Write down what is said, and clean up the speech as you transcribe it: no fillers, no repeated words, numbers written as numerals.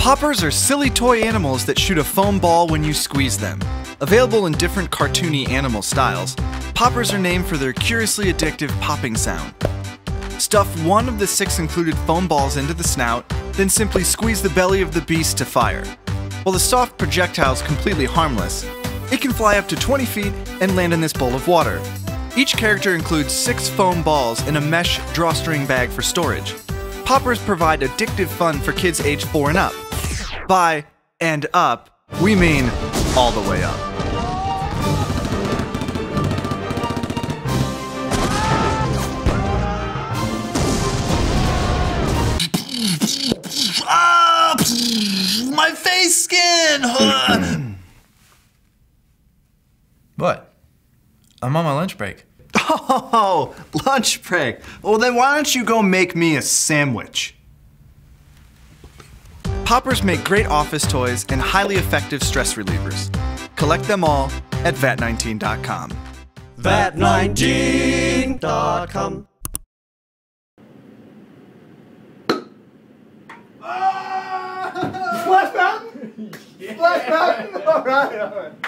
Poppers are silly toy animals that shoot a foam ball when you squeeze them. Available in different cartoony animal styles, poppers are named for their curiously addictive popping sound. Stuff one of the 6 included foam balls into the snout, then simply squeeze the belly of the beast to fire. While the soft projectile is completely harmless, it can fly up to 20 feet and land in this bowl of water. Each character includes 6 foam balls in a mesh drawstring bag for storage. Poppers provide addictive fun for kids age 4 and up. By and up, we mean all the way up. My face skin! What? I'm on my lunch break. Oh, lunch break. Well, then why don't you go make me a sandwich? Poppers make great office toys and highly effective stress relievers. Collect them all at VAT19.com. VAT19.com. Splash Mountain? Yeah. Splash Mountain? All right.